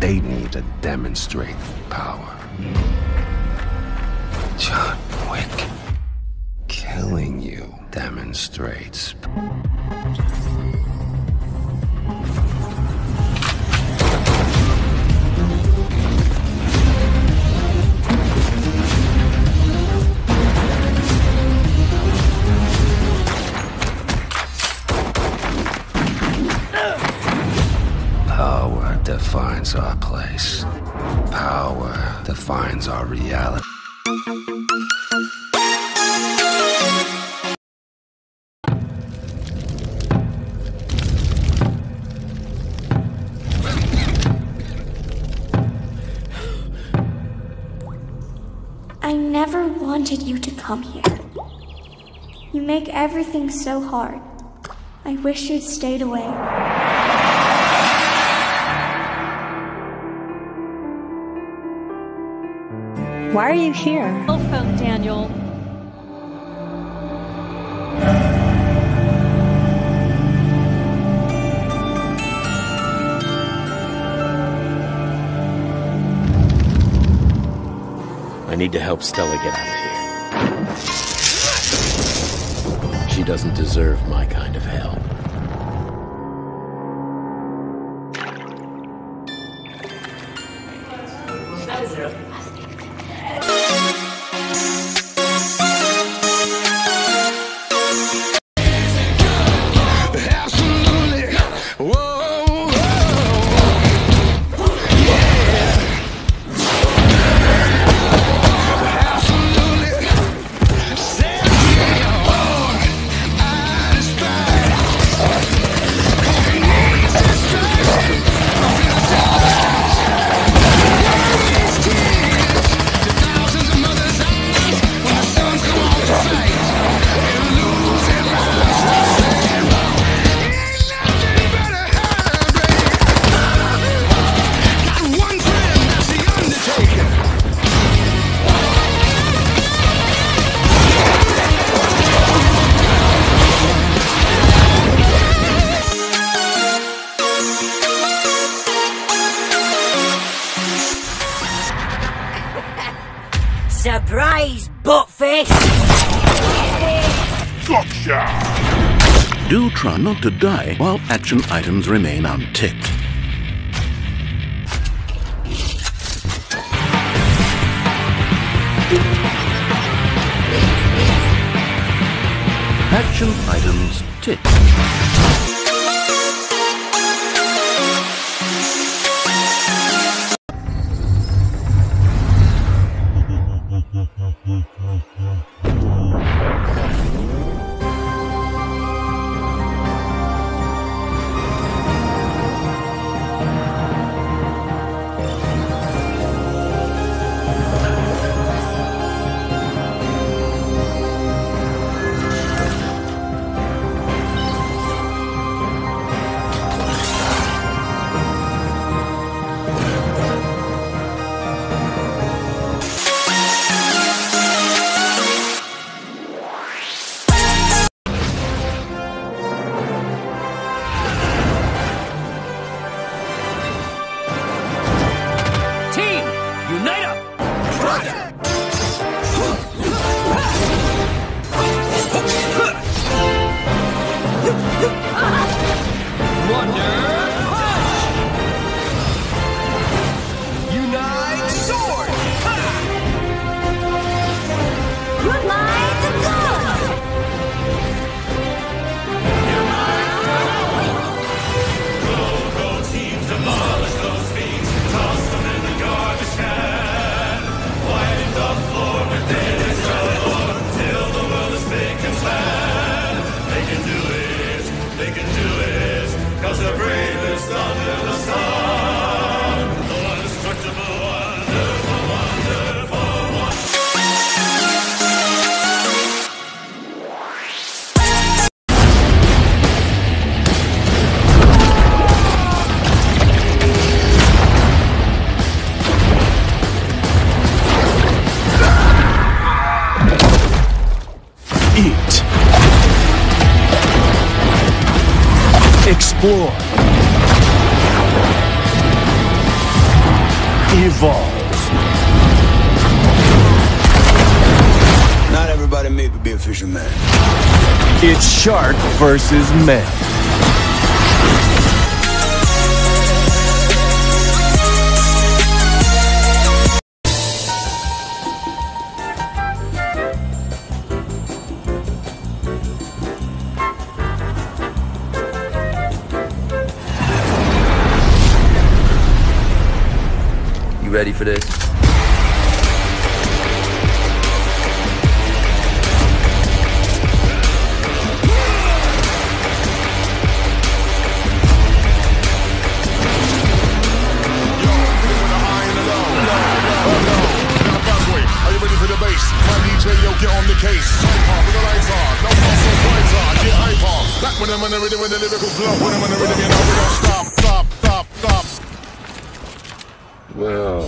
They need to demonstrate power. John Wick. Killing you demonstrates. Power defines our place. Power defines our reality. I never wanted you to come here. You make everything so hard. I wish you'd stayed away. Why are you here? Cell phone, Daniel. I need to help Stella get out of here. She doesn't deserve my kind of help. Surprise, buttface! Fuck ya! Do try not to die while action items remain unticked. Action items ticked. Eat. Explore. Evolve. Not everybody made to be a fisherman. It's shark versus man. Ready for this? Well,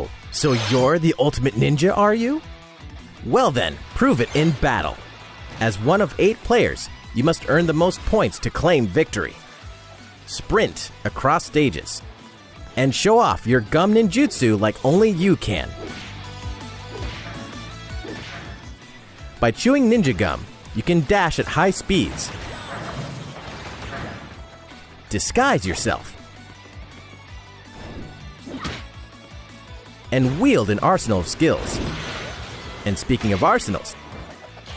oh, so you're the ultimate ninja, are you? Well then, prove it in battle. As one of 8 players, you must earn the most points to claim victory. Sprint across stages, and show off your gum ninjutsu like only you can. By chewing ninja gum, you can dash at high speeds, disguise yourself, and wield an arsenal of skills. And speaking of arsenals,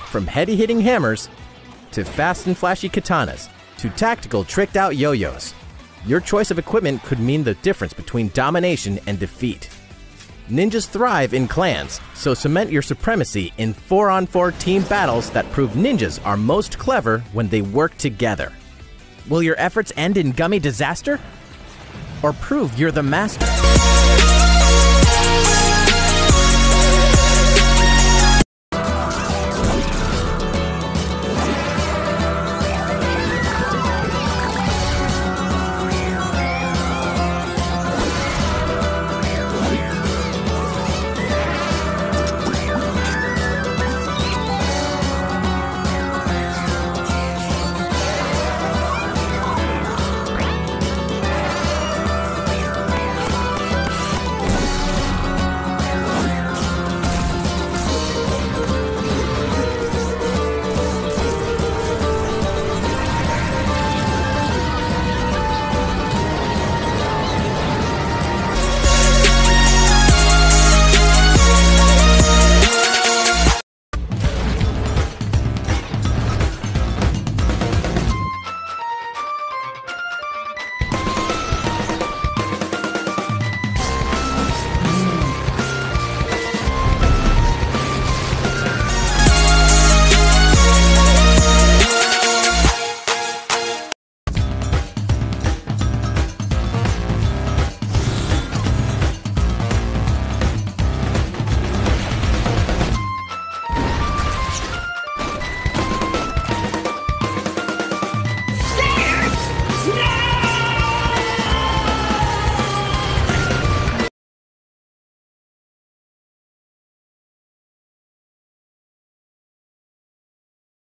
from heady-hitting hammers, to fast and flashy katanas, to tactical tricked-out yo-yos, your choice of equipment could mean the difference between domination and defeat. Ninjas thrive in clans, so cement your supremacy in 4-on-4 team battles that prove ninjas are most clever when they work together. Will your efforts end in gummy disaster? Or prove you're the master?